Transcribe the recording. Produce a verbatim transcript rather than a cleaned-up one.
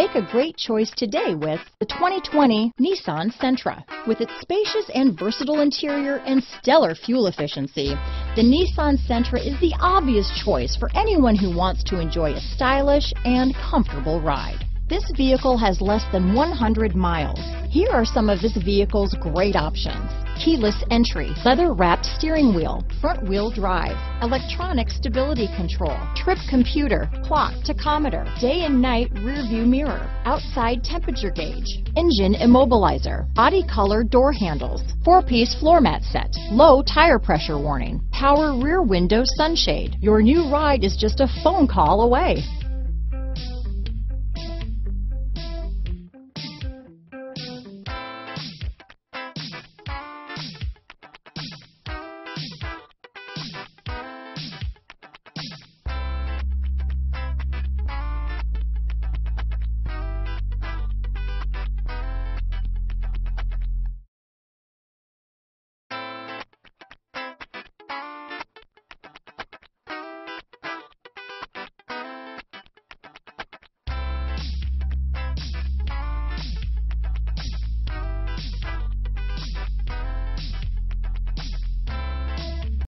Make a great choice today with the twenty twenty Nissan Sentra. With its spacious and versatile interior and stellar fuel efficiency, the Nissan Sentra is the obvious choice for anyone who wants to enjoy a stylish and comfortable ride. This vehicle has less than one hundred miles. Here are some of this vehicle's great options: keyless entry, leather-wrapped steering wheel, front-wheel drive, electronic stability control, trip computer, clock, tachometer, day and night rearview mirror, outside temperature gauge, engine immobilizer, body color door handles, four-piece floor mat set, low tire pressure warning, power rear window sunshade. Your new ride is just a phone call away.